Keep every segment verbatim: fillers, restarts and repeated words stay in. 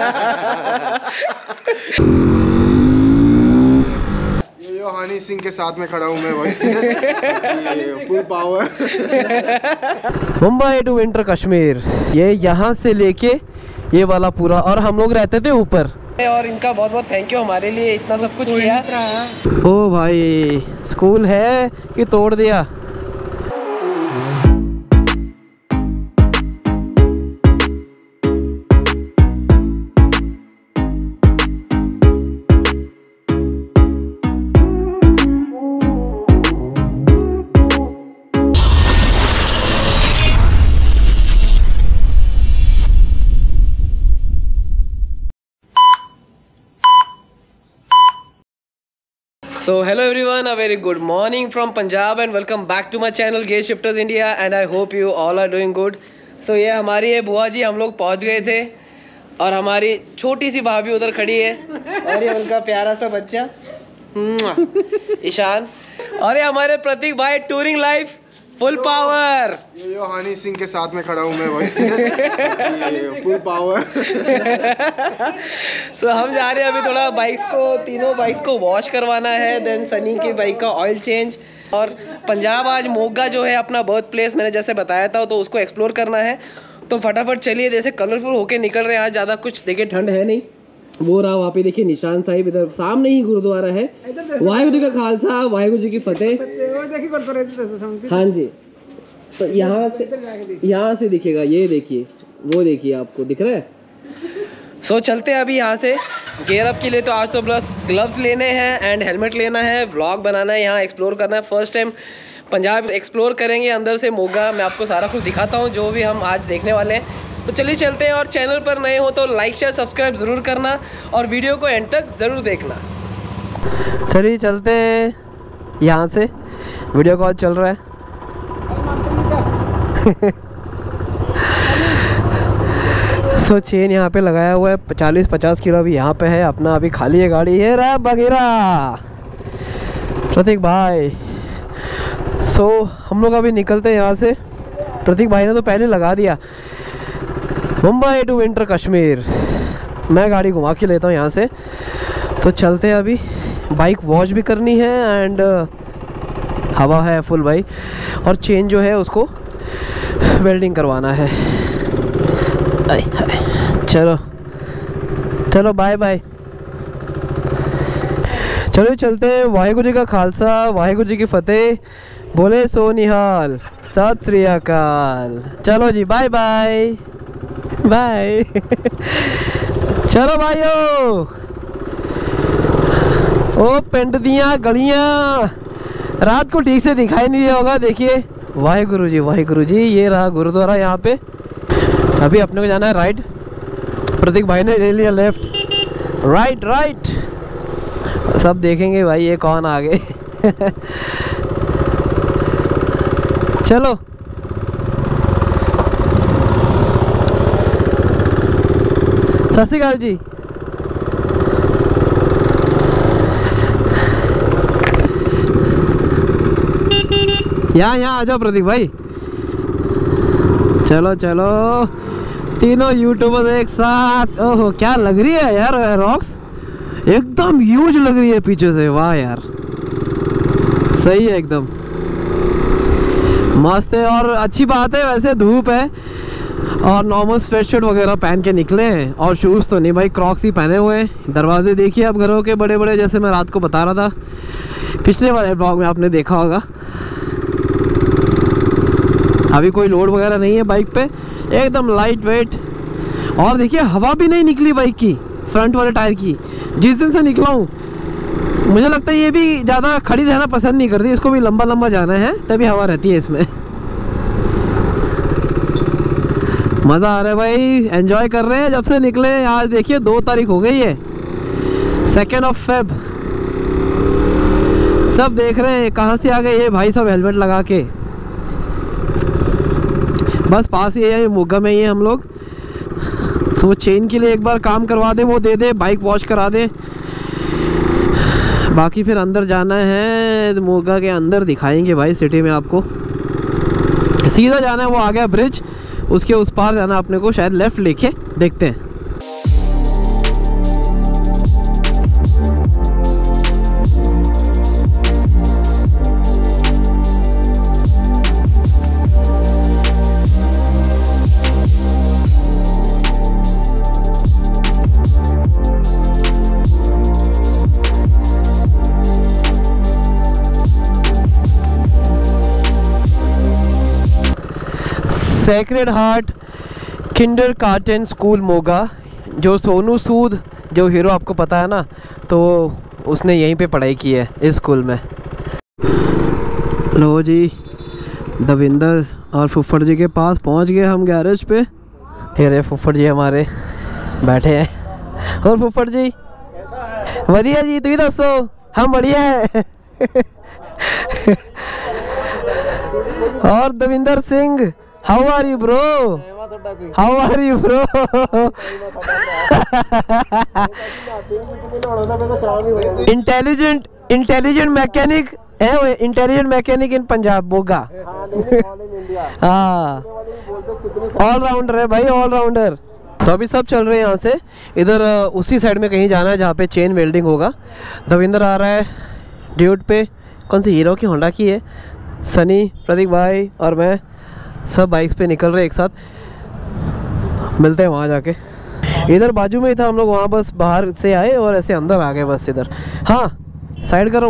ये जो हनी सिंह के साथ में खड़ा हूँ मैं वॉइस ये full power. Mumbai to winter Kashmir, ये यहाँ से लेके ये वाला पूरा, और हम लोग रहते थे ऊपर। और इनका बहुत बहुत थैंक यू, हमारे लिए इतना सब कुछ किया। ओ भाई, स्कूल है कि तोड़ दिया। So hello everyone, a very good morning from Punjab and welcome back to my channel Gear Shifters India and I hope you all are doing good. So ये हमारी है बुआ जी, हम लोग पहुँच गए थे और हमारी छोटी सी भाभी उधर खड़ी है और ये उनका प्यारा सा बच्चा ईशान और ये हमारे प्रतीक भाई, टूरिंग लाइफ फुल पावर। ये जो हनी सिंह के साथ में खड़ा हूँ मैं वॉइस ये फुल पावर। सो so, हम जा रहे हैं अभी थोड़ा बाइक्स को, तीनों बाइक्स को वॉश करवाना है, देन सनी की बाइक का ऑयल चेंज। और पंजाब आज मोगा जो है अपना बर्थ प्लेस, मैंने जैसे बताया था, तो उसको एक्सप्लोर करना है। तो फटाफट चलिए, जैसे कलरफुल होके निकल रहे हैं। आज ज़्यादा कुछ देखिए ठंड है नहीं। वो रहा वहाँ पे देखिए निशान साहिब, इधर सामने ही गुरुद्वारा है। वाहेगुरु जी का खालसा, वाहेगुरु जी की फतेह। हाँ जी, तो यहाँ से यहाँ से दिखेगा, ये देखिए, वो देखिए, आपको दिख रहा है। सो so, चलते हैं अभी यहाँ से गेयरअप के लिए। तो आज तो बस ग्लव्स लेने हैं एंड हेलमेट लेना है, व्लॉग बनाना है, यहाँ एक्सप्लोर करना है। फर्स्ट टाइम पंजाब एक्सप्लोर करेंगे अंदर से मोगा। मैं आपको सारा कुछ दिखाता हूँ जो भी हम आज देखने वाले हैं। तो चलिए चलते हैं। और चैनल पर नए हो तो लाइक शेयर सब्सक्राइब ज़रूर करना और वीडियो को एंड तक ज़रूर देखना। चलिए चलते हैं यहाँ से, वीडियो कॉल चल रहा है। सो चेन यहाँ पे लगाया हुआ है, चालीस पचास किलो भी यहाँ पे है अपना। अभी खाली है गाड़ी, ये रहा बघेरा प्रतीक भाई। सो हम लोग अभी निकलते हैं यहाँ से। प्रतीक भाई ने तो पहले लगा दिया मुंबई टू विंटर कश्मीर। मैं गाड़ी घुमा के लेता हूँ यहाँ से। तो चलते हैं अभी, बाइक वॉश भी करनी है एंड हवा है फुल भाई। और चेन जो है उसको वेल्डिंग करवाना है। चलो चलो, बाय बाय। चलो चलते हैं। वाहेगुरु जी का खालसा, वाहेगुरु जी की फतेह, बोले सो निहाल, सत श्री अकाल। चलो जी, बाय बाय बाय। चलो भाइयों, ओ पिंड दियाँ गलियाँ रात को ठीक से दिखाई नहीं दिया होगा। देखिए, वाहेगुरु जी वाहेगुरु जी, ये रहा गुरुद्वारा यहाँ पे। अभी अपने को जाना है राइट, प्रतीक भाई ने ले लिया लेफ्ट। राइट राइट, सब देखेंगे भाई ये कौन आगे। चलो सत श्री अकाल जी। यहाँ यहाँ आ जाओ प्रतीक भाई। चलो चलो, तीनों यूट्यूबर्स एक साथ। ओहो, क्या लग रही है यार रॉक्स, एकदम ह्यूज लग रही है पीछे से। वाह यार, सही है, एकदम मस्त है। और अच्छी बात है, वैसे धूप है और नॉर्मल स्वेटशर्ट वगैरह पहन के निकले हैं। और शूज़ तो नहीं भाई, क्रॉक्स ही पहने हुए हैं। दरवाजे देखिए अब घरों के बड़े बड़े, जैसे मैं रात को बता रहा था पिछले वाले ब्लॉग में, आपने देखा होगा। अभी कोई लोड वगैरह नहीं है बाइक पे, एकदम लाइट वेट। और देखिए हवा भी नहीं निकली बाइक की, फ्रंट वाले टायर की। जिस दिन से निकला हूँ मुझे लगता है ये भी ज़्यादा खड़ी रहना पसंद नहीं करती, इसको भी लंबा लंबा जाना है तभी हवा रहती है इसमें। मज़ा आ रहा है भाई, एंजॉय कर रहे हैं जब से निकले। आज देखिए दो तारीख हो गई है, सेकेंड ऑफ फेब। सब देख रहे हैं कहाँ से आ गए ये भाई, सब हेलमेट लगा के। बस पास ही है, मोगा में ही है हम लोग। सो चेन के लिए एक बार काम करवा दे, वो दे दे, बाइक वॉश करा दे। बाकी फिर अंदर जाना है, मोगा के अंदर दिखाएंगे भाई सिटी में आपको। सीधा जाना है, वो आ गया ब्रिज, उसके उस पार जाना अपने को, शायद लेफ्ट लेके देखते हैं। Sacred heart kindergarten school Moga, जो सोनू सूद जो हीरो आपको पता है ना, तो उसने यहीं पे पढ़ाई की है इस स्कूल में। लो जी, दविंदर और फुफ्फड़ जी के पास पहुंच गए हम गैरेज पे। अरे फुफ्फड़ जी हमारे बैठे हैं। और फुफ्फड़ जी बढ़िया जी, तुम दसो? हम बढ़िया है। और Davinder Singh, how are you bro? How are you bro? Intelligent intelligent mechanic है, intelligent mechanic in Punjab Moga. हाँ, ऑलराउंडर है भाई, ऑलराउंडर। तो अभी सब चल रहे हैं यहाँ से, इधर उसी साइड में कहीं जाना है जहाँ पे चेन वेल्डिंग होगा। दविंदर आ रहा है ड्यूट पे। कौन सी हीरो की होंडा की है? सनी, प्रतीक भाई और मैं सब बाइक्स पे निकल रहे एक साथ, मिलते हैं वहाँ जाके। इधर बाजू में ही था हम लोग, वहाँ बस बाहर से आए और ऐसे अंदर आ गए बस इधर। हाँ, साइड करो।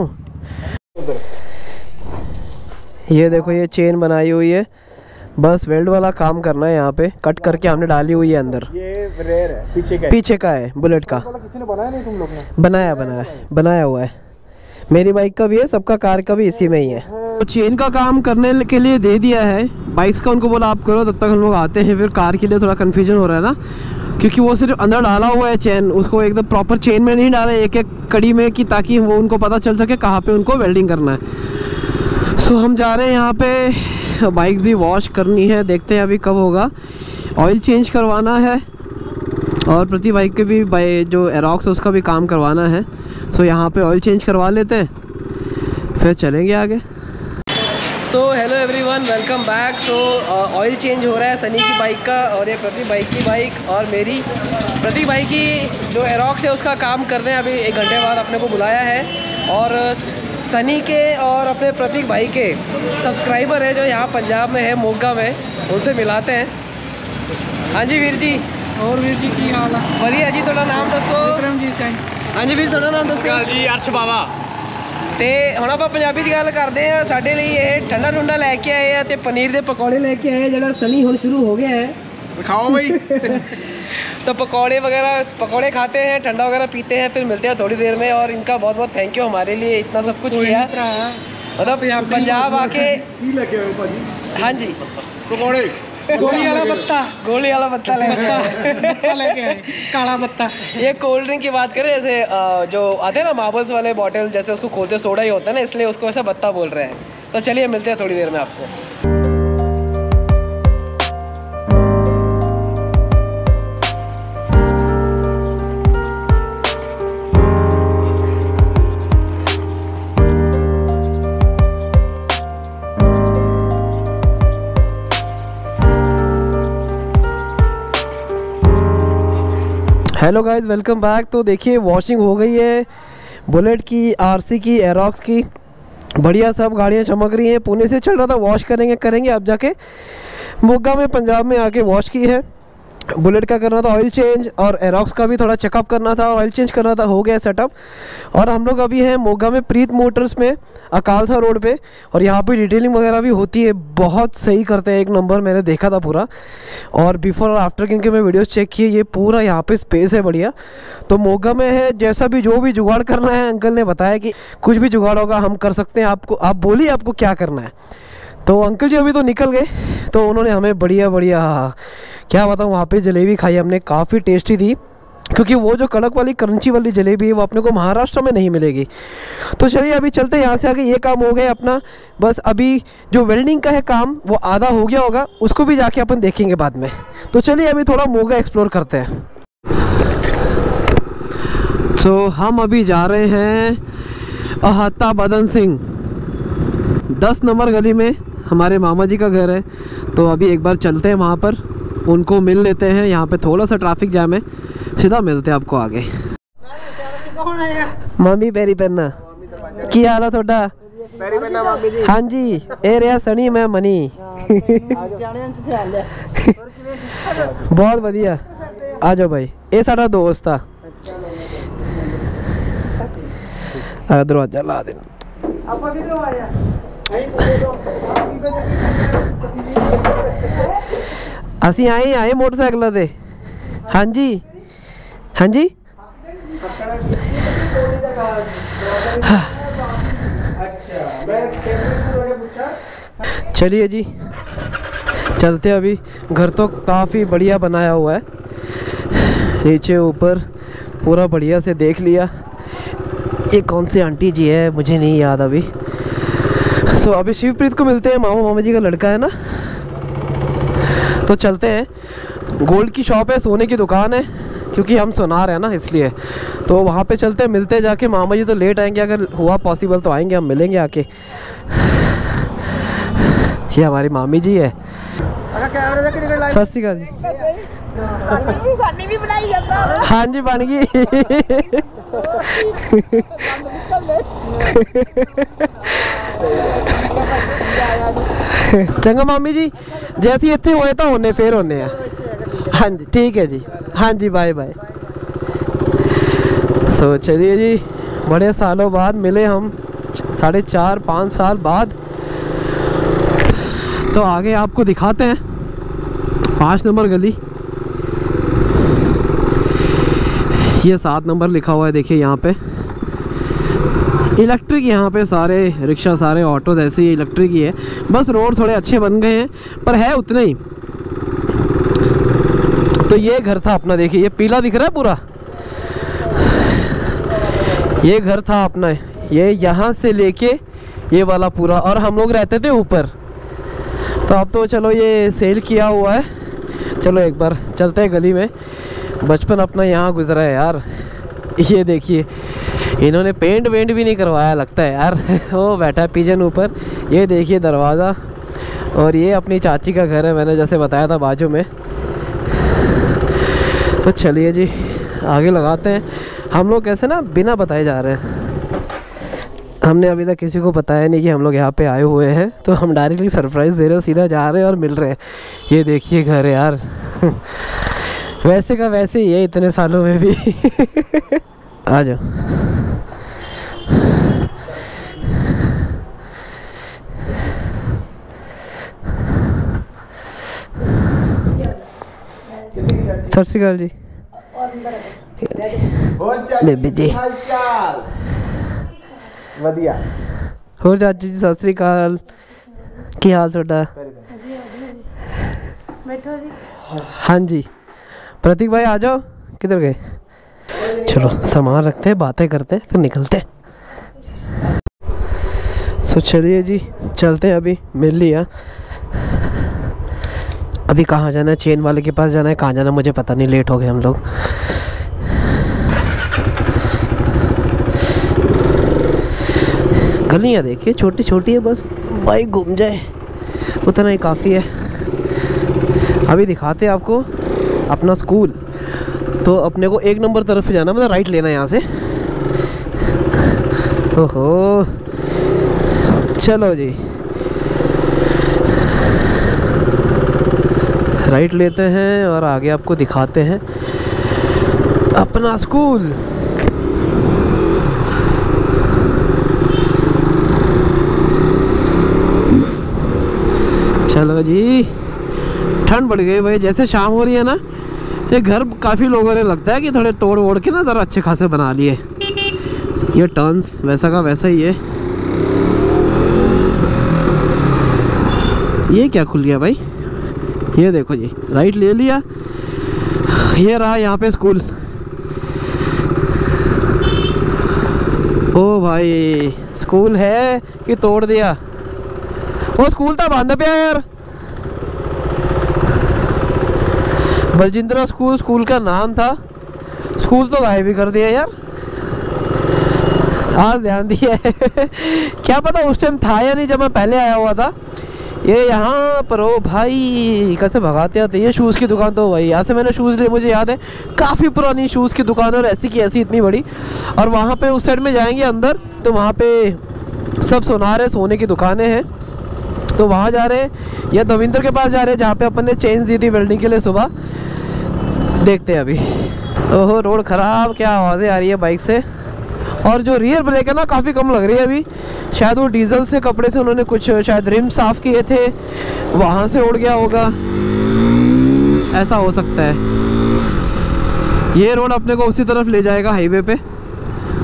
ये देखो, ये चेन बनाई हुई है, बस वेल्ड वाला काम करना है यहाँ पे। कट करके हमने डाली हुई है अंदर। ये रेयर है, पीछे का है, पीछे का है बुलेट का। किसी ने बनाया नहीं, तुम लोग ने बनाया? बनाया, बनाया हुआ है। मेरी बाइक का भी है, सबका, कार का भी इसी में ही है। तो चेन का काम करने के लिए दे दिया है बाइक्स का, उनको बोला आप करो, तब तक हम लोग आते हैं। फिर कार के लिए थोड़ा कन्फ्यूजन हो रहा है ना, क्योंकि वो सिर्फ अंदर डाला हुआ है चेन, उसको एकदम प्रॉपर चेन में नहीं डाला, एक एक कड़ी में, कि ताकि वो उनको पता चल सके कहाँ पे उनको वेल्डिंग करना है। सो हम जा रहे हैं यहाँ पे, बाइक्स भी वॉश करनी है, देखते हैं अभी कब होगा। ऑयल चेंज करवाना है और प्रति बाइक के भी बाइक जो एरोक्स है उसका भी काम करवाना है। सो यहाँ पर ऑयल चेंज करवा लेते हैं, फिर चलेंगे आगे। So hello everyone, welcome back. So oil change हो रहा है सनी की बाइक का, और ये प्रतीक बाइक की बाइक और मेरी। प्रतीक बाइक की जो एरोक्स है उसका काम करने अभी एक घंटे बाद अपने को बुलाया है। और सनी के और अपने प्रतीक भाई के सब्सक्राइबर हैं जो यहाँ पंजाब में है, मोगा में, उनसे मिलाते हैं। हाँ जी वीर जी। और वीर जी की हाल है? बढ़िया जी। थोड़ा नाम दसो। विक्रम जी सिंह। हाँ जी वीर, थोड़ा नाम दसो जी। अर्श बाबा। तो हम आप पंजाबी की गल करते हैं। साढ़े लिए ये ठंडा ठंडा लैके आए हैं, तो पनीर के पकौड़े लैके आए हैं, जो सनी हुण शुरू हो गया है, खाओ भाई। तो पकौड़े वगैरह, पकौड़े खाते हैं, ठंडा वगैरह पीते हैं, फिर मिलते हैं थोड़ी देर में। और इनका बहुत बहुत थैंक यू, हमारे लिए इतना सब कुछ किया, मतलब पंजाब आके। हाँ जी, पकौड़े, गोली वाला पत्ता, गोली वाला पत्ता लेके आए, काला पत्ता। ये कोल्ड ड्रिंक की बात करें, जैसे जो आते हैं ना मार्बल्स वाले बॉटल, जैसे उसको खोलते सोडा ही होता है ना, इसलिए उसको ऐसा पत्ता बोल रहे हैं। तो चलिए मिलते हैं थोड़ी देर में आपको। Hello guys, welcome back. तो देखिए वॉशिंग हो गई है बुलेट की, आरसी की, एरोक्स की, बढ़िया सब गाड़ियाँ चमक रही हैं। पुणे से चल रहा था, वॉश करेंगे करेंगे अब जाके मोगा में, पंजाब में आके वॉश की है। बुलेट का करना था ऑयल चेंज, और एरोक्स का भी थोड़ा चेकअप करना था, ऑयल चेंज करना था, हो गया सेटअप। और हम लोग अभी हैं मोगा में, प्रीत मोटर्स में, अकाल था रोड पे, और यहाँ पे डिटेलिंग वगैरह भी होती है, बहुत सही करते हैं, एक नंबर। मैंने देखा था पूरा, और बिफोर और आफ्टर की इनके मैं वीडियोस चेक किए। ये पूरा यहाँ पे स्पेस है बढ़िया। तो मोगा में है, जैसा भी जो भी जुगाड़ करना है, अंकल ने बताया कि कुछ भी जुगाड़ होगा हम कर सकते हैं, आपको, आप बोलिए आपको क्या करना है। तो अंकल जी अभी तो निकल गए, तो उन्होंने हमें बढ़िया बढ़िया, क्या बताऊँ, वहाँ पे जलेबी खाई हमने, काफ़ी टेस्टी थी, क्योंकि वो जो कड़क वाली क्रंची वाली जलेबी है वो अपने को महाराष्ट्र में नहीं मिलेगी। तो चलिए अभी चलते हैं यहाँ से आगे। ये काम हो गया अपना, बस अभी जो वेल्डिंग का है काम वो आधा हो गया होगा, उसको भी जाके अपन देखेंगे बाद में। तो चलिए अभी थोड़ा मोगा एक्सप्लोर करते हैं। तो हम अभी जा रहे हैं अहाता बदन सिंह, दस नंबर गली में हमारे मामा जी का घर है। तो अभी एक बार चलते हैं वहाँ पर, उनको मिल लेते हैं। यहाँ पे थोड़ा सा ट्रैफिक जाम है, सीधा मिलते हैं आपको आगे। मामी पैरी पहना, की हाल है थोड़ा? हाँ जी, ए रहा सनी, मैं मनी। बहुत बढ़िया, आ जाओ भाई, ये साडा दोस्त आ। दरवाजा ला देना। असी आए आए मोटरसाइकिल ते। हाँ जी हाँ जी चलिए जी चलते। अभी घर तो काफ़ी बढ़िया बनाया हुआ है, नीचे ऊपर पूरा बढ़िया से देख लिया। ये कौन से आंटी जी है मुझे नहीं याद अभी। सो अभी शिवप्रीत को मिलते हैं, मामा मामा जी का लड़का है ना, तो चलते हैं। गोल्ड की शॉप है, सोने की दुकान है, क्योंकि हम सोनार हैं ना इसलिए, तो वहाँ पे चलते हैं, मिलते हैं जाके। मामा जी तो लेट आएंगे, अगर हुआ पॉसिबल तो आएंगे, हम मिलेंगे आके। ये हमारी मामी जी है। सत श्रीकाल जी। हाँ जी बन गई। चंगा मामी जी, जैसे इतने होए तो होने फिर होने। हाँ जी ठीक है जी, हाँ जी बाय बाय। सो चलिए जी, बड़े सालों बाद मिले हम, साढ़े चार पाँच साल बाद। तो आगे आपको दिखाते हैं पाँच नंबर गली, ये सात नंबर लिखा हुआ है, देखिए यहाँ पे इलेक्ट्रिक। यहाँ पे सारे रिक्शा सारे ऑटो ऐसे ही इलेक्ट्रिक ही है, बस रोड थोड़े अच्छे बन गए हैं पर है उतने ही। तो ये घर था अपना, देखिए ये पीला दिख रहा है पूरा, ये घर था अपना, ये यहाँ से लेके ये वाला पूरा, और हम लोग रहते थे ऊपर। तो अब तो चलो ये सेल किया हुआ है। चलो एक बार चलते हैं गली में, बचपन अपना यहाँ गुजरा है यार। ये देखिए इन्होंने पेंट वेंट भी नहीं करवाया लगता है यार। वो बैठा है पिजन ऊपर। ये देखिए दरवाज़ा, और ये अपनी चाची का घर है, मैंने जैसे बताया था बाजू में। तो चलिए जी आगे लगाते हैं। हम लोग कैसे ना बिना बताए जा रहे हैं, हमने अभी तक किसी को बताया नहीं कि हम लोग यहाँ पे आए हुए हैं, तो हम डायरेक्टली सरप्राइज़ दे रहे हैं, सीधा जा रहे हैं और मिल रहे हैं। ये देखिए घर है यार, वैसे का वैसे ही है इतने सालों में भी। आ जाओ। सत श्रीकाल जी बेबी जी। ਵਧੀਆ ਹੋਰ ਚਾਚੀ ਜੀ ਸਤਿ ਸ੍ਰੀ ਅਕਾਲ, ਕੀ ਹਾਲ ਤੁਹਾਡਾ? ਬੈਠੋ ਜੀ। ਹਾਂਜੀ ਪ੍ਰਤੀਕ ਭਾਈ ਆ ਜਾਓ, ਕਿੱਧਰ ਗਏ? ਚਲੋ सामान रखते हैं, बातें करते हैं, फिर निकलते हैं। सो चलिए जी चलते हैं। अभी मिल लिया। अभी कहाँ जाना है? चेन वाले के पास जाना है, कहाँ जाना मुझे पता नहीं, लेट हो गए हम लोग। गलियाँ देखिए छोटी छोटी है, बस बाइक घूम जाए उतना ही काफ़ी है। अभी दिखाते हैं आपको अपना स्कूल। तो अपने को एक नंबर तरफ जाना, मतलब राइट लेना है यहाँ से। ओहो चलो जी राइट लेते हैं और आगे आपको दिखाते हैं अपना स्कूल। चलो जी, ठंड बढ़ गई भाई, जैसे शाम हो रही है ना। ये घर काफ़ी लोगों ने लगता है कि थोड़े तोड़ वोड़ के ना ज़रा अच्छे खासे बना लिए। ये टर्न्स वैसा का वैसा ही है। ये क्या खुल गया भाई? ये देखो जी राइट ले लिया। ये रहा यहाँ पे स्कूल। ओ भाई स्कूल है कि तोड़ दिया? वो स्कूल तो बंद पे है यार, बलजिंद्रा स्कूल स्कूल का नाम था, स्कूल तो गायब ही कर दिया यार। आज ध्यान दिया है। क्या पता उस टाइम था या नहीं जब मैं पहले आया हुआ था। ये यहाँ पर ओ भाई कैसे भगाते आते। ये शूज़ की दुकान तो भाई यहाँ से मैंने शूज़ लिए, मुझे याद है काफ़ी पुरानी शूज़ की दुकान, और ऐसी की ऐसी इतनी बड़ी। और वहाँ पे उस साइड में जाएंगे अंदर तो वहाँ पे सब सोनार है, सोने की दुकानें हैं। तो वहाँ जा रहे हैं या दविंदर के पास जा रहे हैं जहाँ पे अपन ने चेंज दी थी वेल्डिंग के लिए सुबह। देखते हैं अभी। ओहो रोड ख़राब, क्या आवाज़ें आ रही है बाइक से। और जो रियर ब्रेक है ना काफ़ी कम लग रही है अभी, शायद वो डीजल से कपड़े से उन्होंने कुछ शायद रिम साफ़ किए थे वहाँ से उड़ गया होगा, ऐसा हो सकता है। ये रोड अपने को उसी तरफ ले जाएगा हाईवे पे।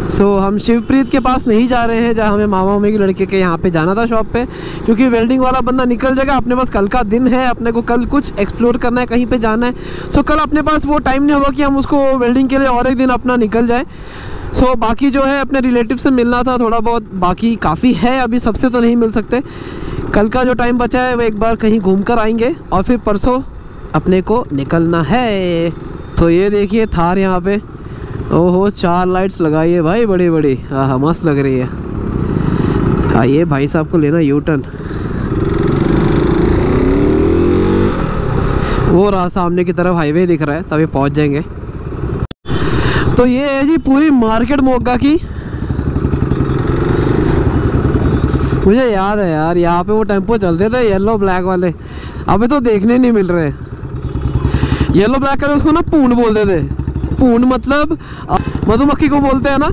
सो so, हम शिवप्रीत के पास नहीं जा रहे हैं जहाँ हमें मामा मामी के लड़के के यहाँ पे जाना था शॉप पे, क्योंकि वेल्डिंग वाला बंदा निकल जाएगा। अपने पास कल का दिन है, अपने को कल कुछ एक्सप्लोर करना है, कहीं पे जाना है। सो so, कल अपने पास वो टाइम नहीं होगा कि हम उसको वेल्डिंग के लिए और एक दिन अपना निकल जाए। सो so, बाकी जो है अपने रिलेटिव से मिलना था थोड़ा बहुत, बाकी काफ़ी है अभी, सबसे तो नहीं मिल सकते। कल का जो टाइम बचा है वो एक बार कहीं घूम कर आएंगे और फिर परसों अपने को निकलना है। तो ये देखिए थार यहाँ पे, ओहो चार लाइट्स लगाई है भाई बड़ी बड़ी, हाँ हाँ मस्त लग रही है। आइए भाई साहब को लेना यू टर्न, वो राह सामने की तरफ हाईवे दिख रहा है, तभी पहुंच जाएंगे। तो ये है जी पूरी मार्केट मोगा की। मुझे याद है यार यहाँ पे वो टेम्पो चलते थे येलो ब्लैक वाले, अभी तो देखने नहीं मिल रहे। येलो ब्लैक कलर उसको ना पून बोलते थे, पून मतलब मधुमक्खी को बोलते हैं ना,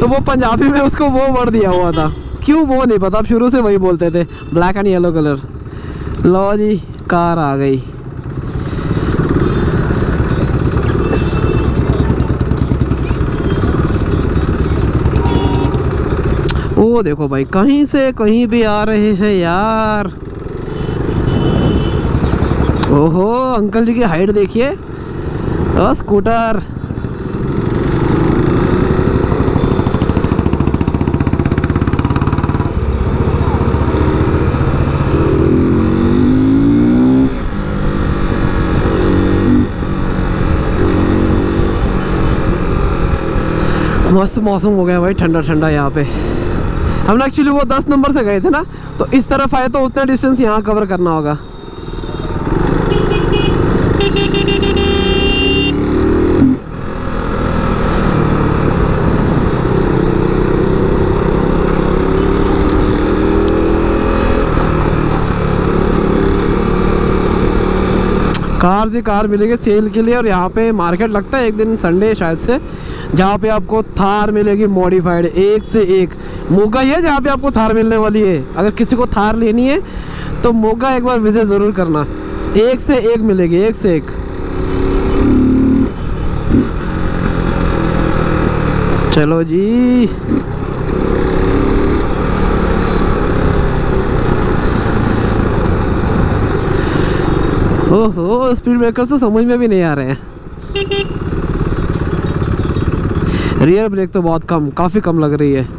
तो वो पंजाबी में उसको वो वर्ड दिया हुआ था, क्यों वो नहीं पता, अब शुरू से वही बोलते थे, ब्लैक एंड येलो कलर। लो जी कार आ गई। ओ देखो भाई कहीं से कहीं भी आ रहे हैं यार। ओहो अंकल जी की हाइट देखिए, और स्कूटर। मस्त मौसम हो गया भाई, ठंडा ठंडा यहाँ पे। हमने एक्चुअली वो दस नंबर से गए थे ना, तो इस तरफ आए तो उतना डिस्टेंस यहाँ कवर करना होगा। कार जी कार मिलेगी सेल के लिए, और यहाँ पे मार्केट लगता है एक दिन संडे शायद से, जहाँ पे आपको थार मिलेगी मॉडिफाइड एक से एक। मोगा ही है जहाँ पे आपको थार मिलने वाली है। अगर किसी को थार लेनी है तो मोगा एक बार विजिट ज़रूर करना, एक से एक मिलेगी, एक से एक। चलो जी ओहो स्पीड ब्रेकर तो समझ में भी नहीं आ रहे हैं, रियर ब्रेक तो बहुत कम, काफ़ी कम लग रही है।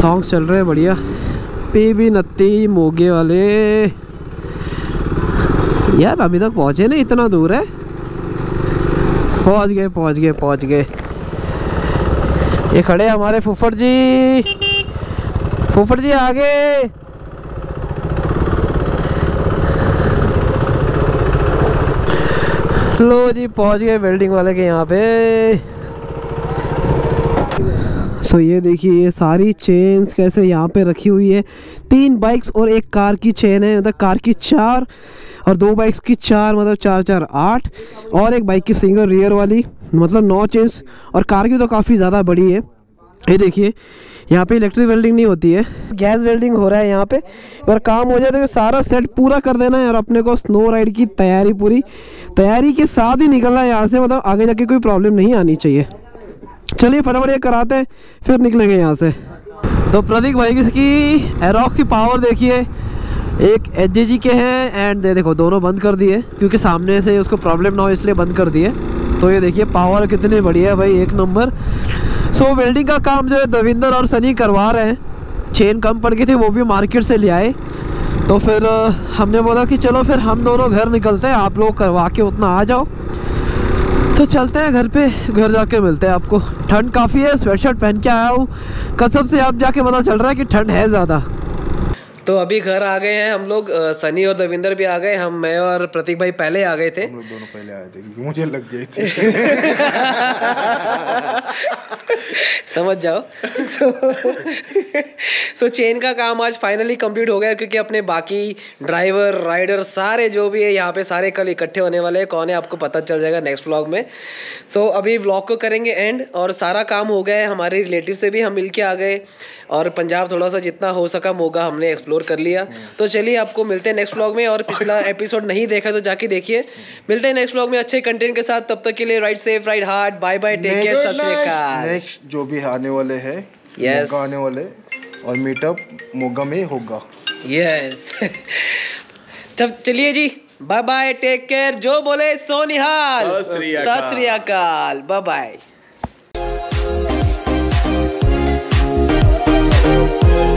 सॉन्ग्स चल रहे हैं बढ़िया, पी भी नत्ती मोगे वाले। यार अभी तक पहुँचे नहीं, इतना दूर है। पहुँच गए पहुँच गए पहुँच गए। ये खड़े हमारे फुफड़ जी, फुफड़ जी आगे। लो जी पहुंच गए वेल्डिंग वाले के यहाँ पे। सो so, ये देखिए ये सारी चेन्स कैसे यहाँ पे रखी हुई है। तीन बाइक्स और एक कार की चेन है, मतलब कार की चार और दो बाइक्स की चार, मतलब चार चार आठ, और एक बाइक की सिंगल रियर वाली मतलब नौ चेन्स, और कार की तो काफ़ी ज़्यादा बड़ी है। ये देखिए यहाँ पे इलेक्ट्रिक वेल्डिंग नहीं होती है, गैस वेल्डिंग हो रहा है यहाँ पे। पर काम हो जाए तो सारा सेट पूरा कर देना है, और अपने को स्नो राइड की तैयारी पूरी तैयारी के साथ ही निकलना है यहाँ से, मतलब आगे जाके कोई प्रॉब्लम नहीं आनी चाहिए। चलिए फटाफट ये कराते हैं फिर निकलेंगे यहाँ से। तो प्रतीक भाई इसकी एरोक्स की पावर देखिए, एक एच जे जी के हैं एंड दे देखो दोनों बंद कर दिए, क्योंकि सामने से उसको प्रॉब्लम ना हो इसलिए बंद कर दिए। तो ये देखिए पावर कितनी बढ़िया है भाई, एक नंबर। सो so, वेल्डिंग का काम जो है देविंदर और सनी करवा रहे हैं। चेन कम पड़ गई थी वो भी मार्केट से ले आए, तो फिर हमने बोला कि चलो फिर हम दोनों घर निकलते हैं, आप लोग करवा के उतना आ जाओ। तो चलते हैं घर पे, घर जाके मिलते हैं आपको। ठंड काफ़ी है, स्वेटशर्ट पहन के आया हूँ, कसम से आप जाके पता चल रहा है कि ठंड है ज़्यादा। तो अभी घर आ गए हैं हम लोग, सनी और देविंदर भी आ गए, हम मैं और प्रतीक भाई पहले आ गए थे, हम लोग दोनों पहले आए थे, मुझे लग गए थे समझ जाओ। सो so, so, चेन का काम आज फाइनली कंप्लीट हो गया, क्योंकि अपने बाकी ड्राइवर राइडर सारे जो भी है यहाँ पे सारे कल इकट्ठे होने वाले हैं। कौन है आपको पता चल जाएगा नेक्स्ट व्लॉग में। सो so, अभी व्लॉग को करेंगे एंड, और सारा काम हो गया है। हमारे रिलेटिव से भी हम मिल के आ गए और पंजाब थोड़ा सा जितना हो सका मोगा हमने एक्सप्लोर कर लिया। तो चलिए आपको मिलते हैं नेक्स्ट व्लॉग में, और पिछला एपिसोड नहीं देखा तो जाके देखिए। मिलते हैं नेक्स्ट व्लॉग में अच्छे कंटेंट के साथ। तब तक के लिए ride safe ride hard, bye bye, take care, सत श्री अकाल। नेक्स्ट जो भी आने वाले हैं yes. मोगा आने वाले, और मीटअप मोगा में होगा यस yes. तब चलिए जी, बाय बाय, टेक केयर। जो बोले सो निहाल, सत श्री अकाल, बाय बाय।